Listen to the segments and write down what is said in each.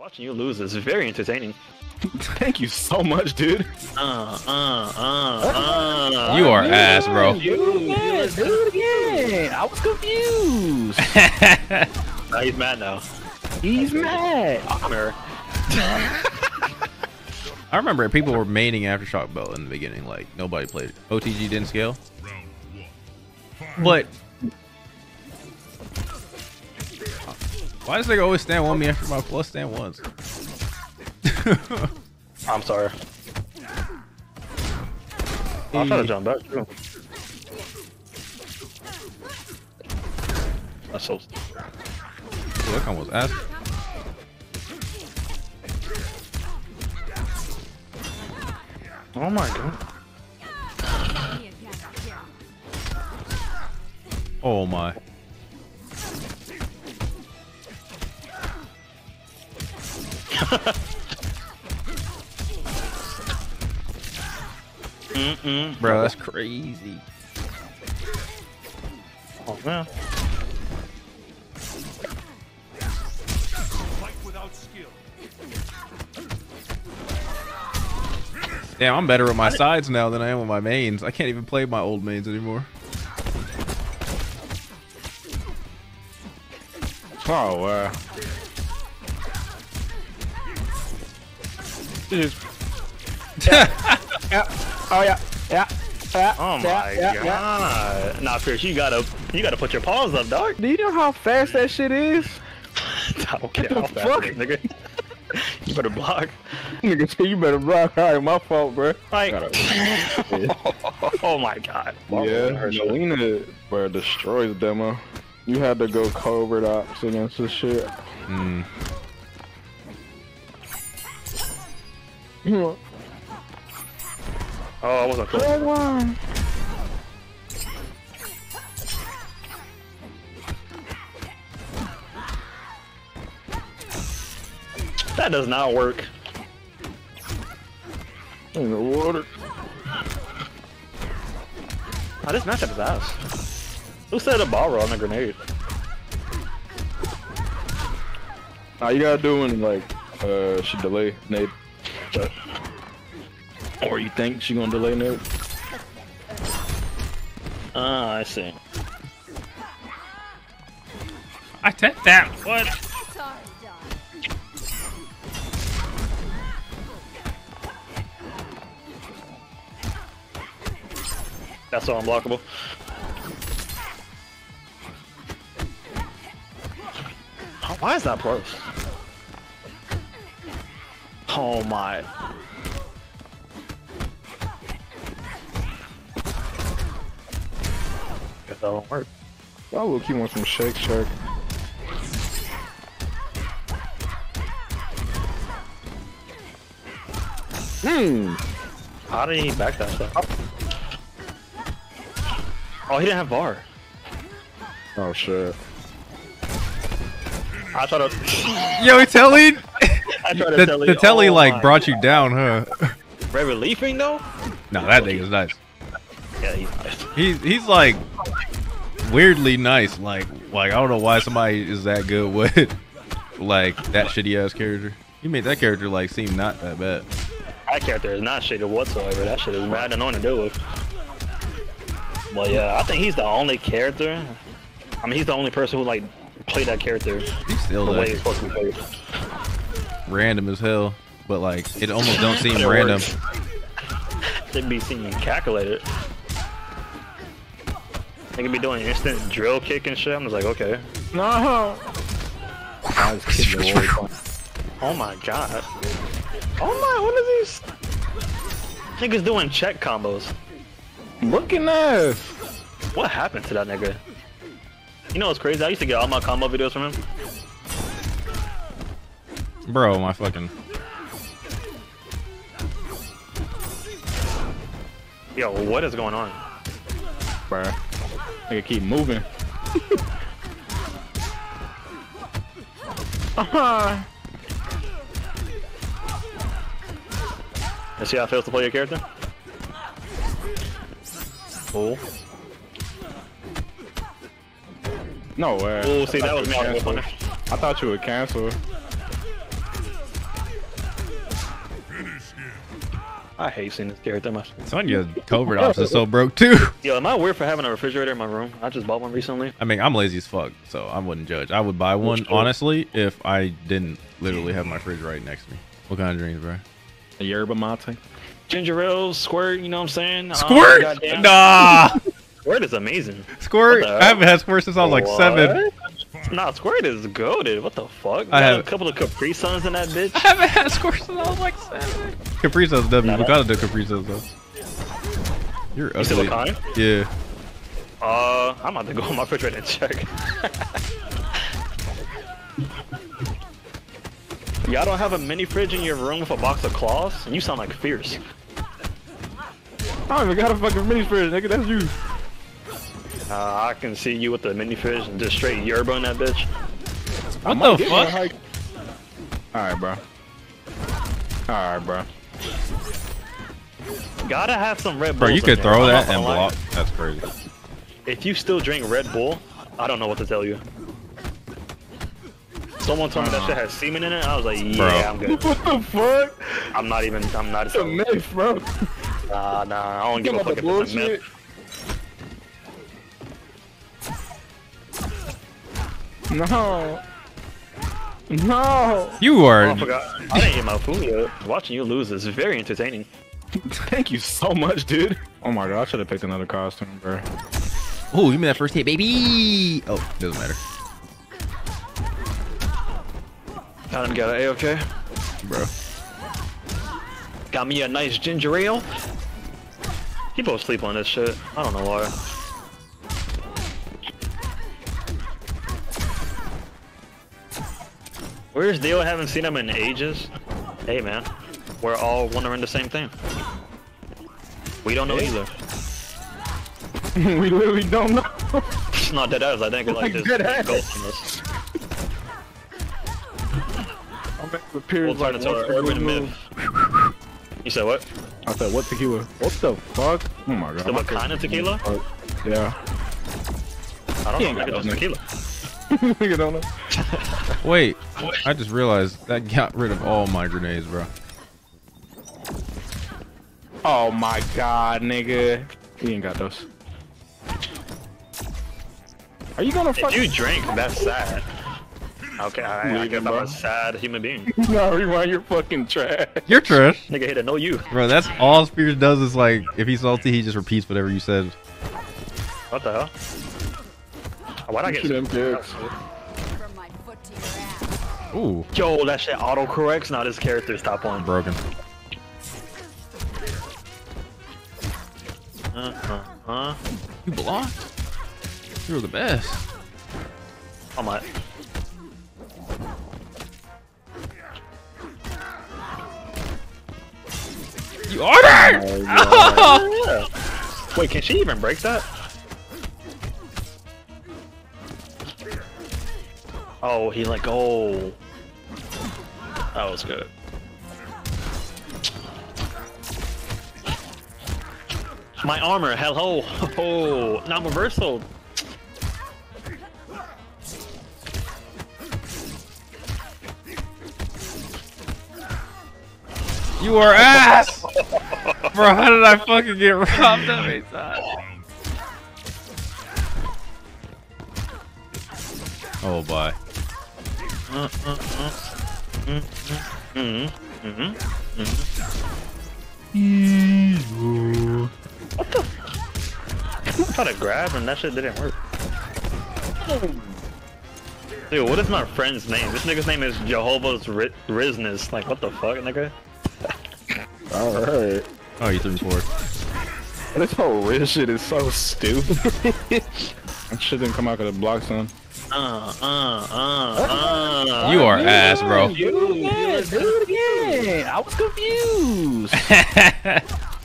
Watching you lose is very entertaining. Thank you so much, dude. You are ass, bro. Do it again. I was confused. Nah, he's mad now. He's mad. Honor. I remember people were maining Aftershock Belt in the beginning. Like, nobody played it. OTG didn't scale. But why does they always stand 1 me after my plus stand 1s? I'm sorry. I'll try to jump back too. That's so. That almost ass. Oh my god. Oh my. Bro, that's crazy. Oh man. Damn, I'm better with my sides now than I am with my mains. I can't even play my old mains anymore. Oh, wow. Oh yeah. Nah, Pierce, you gotta put your paws up, dog. Do you know how fast that shit is? Okay, how fast, nigga. You better block. Nigga, you better block. All right, my fault, bro. Like, oh my god. Yeah, Jelena, bro, destroys demo. You had to go covert ops against this shit. Mm. Oh, I wasn't close. That does not work. In the water. Oh, this matchup is ass. Who said a ball roll on a grenade? Nah, you gotta do when, like, she delay nade. Or you think she gonna delay now? Ah, I see. I took that. What? That's all unblockable. Oh, why is that close? Oh my. That won't work. Oh, we'll keep one from Shake Shack. Hmm. How did he back that stuff? Oh, he didn't have bar. Oh, shit. I thought I... Yo, Telly! The telly like brought you down, huh? Red relieving though? No, that nigga's nice. Yeah, he's nice. He's like weirdly nice. Like I don't know why somebody is that good with like that shitty ass character. You made that character like seem not that bad. That character is not shitty whatsoever. That shit is bad and on to deal with. But yeah, I think he's the only character. I mean, he's the only person who like played that character the way it's supposed to be played. Random as hell, but like it almost don't seem random. It'd be seeming calculated. They could be doing instant drill kick and shit. I'm just like, okay. No. I was kidding. Oh my god. Oh my, what is these niggas doing? Check combos. Looking at what happened to that nigga. You know what's crazy? I used to get all my combo videos from him. Bro, my fucking. Yo, what is going on? Bro, nigga keep moving. Let's see how it feels to play your character. Cool. No way. Oh, see, that was me. I thought you would cancel. I hate seeing this carrot that much. Sonya covert ops is so broke too. Yo, am I weird for having a refrigerator in my room? I just bought one recently. I mean, I'm lazy as fuck, so I wouldn't judge. I would buy one, honestly, if I didn't literally have my fridge right next to me. What kind of drinks, bro? A yerba mate. Ginger ale, squirt, you know what I'm saying? Squirt? Nah. Squirt is amazing. Squirt? I haven't had squirt since I was like seven. Nah, squirt is goated. What the fuck? I had a couple of Capri suns in that bitch. I haven't had squirt since I was like seven. Capri suns, W. We gotta do Capri suns, though. You're ugly. Yeah. I'm about to go on my fridge and check. Y'all don't have a mini fridge in your room with a box of claws? And you sound like fierce. I don't even got a fucking mini fridge, nigga. That's you. I can see you with the mini fridge and just straight yerba in that bitch. What the fuck? Alright, bro. Alright, bro. Gotta have some Red Bull. Bro, you could throw that and block. That's crazy. If you still drink Red Bull, I don't know what to tell you. Someone told me that shit has semen in it. I was like, yeah, I'm good. What the fuck? I'm not even. It's a myth, bro. Nah, I don't give a fuck if it's a myth. No. No. You are. Oh, I forgot. I didn't eat my food yet. Watching you lose is very entertaining. Thank you so much, dude. Oh my god, I should have picked another costume, bro. Oh, give me that first hit, baby. Oh, doesn't matter. Got him, got an A-OK. Bro. Got me a nice ginger ale. People sleep on this shit. I don't know why. Where's Dio? I haven't seen him in ages. Hey, man. We're all wondering the same thing. We don't know either. We literally don't know. It's not dead ass, I think. Like this. We'll turn it to our urban myth. You said what? I said what tequila? What the fuck? Oh my god. So what kind of tequila? Yeah. I don't know. Nigga tequila. Nigga don't know. Wait. I just realized that got rid of all my grenades, bro. Oh my god, nigga. He ain't got those. Are you gonna fucking? You drink. That's sad. Okay, I guess I'm a sad human being. No, rewind, you're fucking trash. You're trash. Nigga, hate to know you. Bro, that's all Spears does is like, if he's salty, he just repeats whatever you said. What the hell? Why'd I get some kicks? Ooh. Yo, that shit auto-corrects. Now this character's top one. Broken. You blocked? You're the best. I'm not. You ordered! Oh, yeah. Wait, can she even break that? Oh, he let go. That was good. My armor, hello. Oh, now I'm reversal. You are ass! Bro, how did I fucking get robbed that many times? Oh, bye. What the? I tried to grab and that shit didn't work. Dude, what is my friend's name? This nigga's name is Jehovah's Rizness. Like, what the fuck, nigga? Alright. Oh, you threw me forward. This whole real shit is so stupid. That shit didn't come out because it blocked some. You are ass, bro. Dude, I was confused.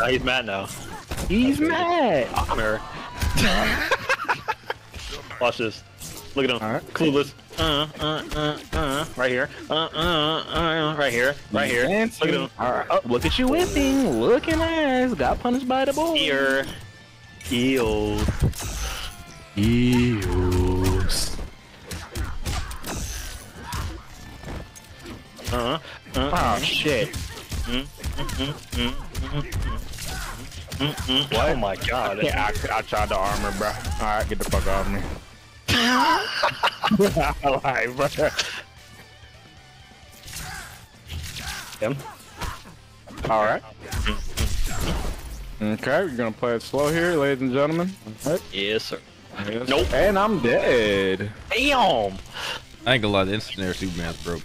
Oh, he's mad now. He's mad. Honor. Watch this. Look at him. Right. Clueless. Right here. Right here. Right here. Look at him. All right. Oh, look at you whipping. Looking ass. Got punished by the ball. Here. Eels. Eels. Oh, shit. What? Oh my god. I tried to armor, bro. Alright, get the fuck off me. Alright, bro. Him? Alright. Okay, we're gonna play it slow here, ladies and gentlemen. Right. Yes, sir. Yes. Nope. And I'm dead. Damn! I ain't gonna lie, the instant air super man's broke.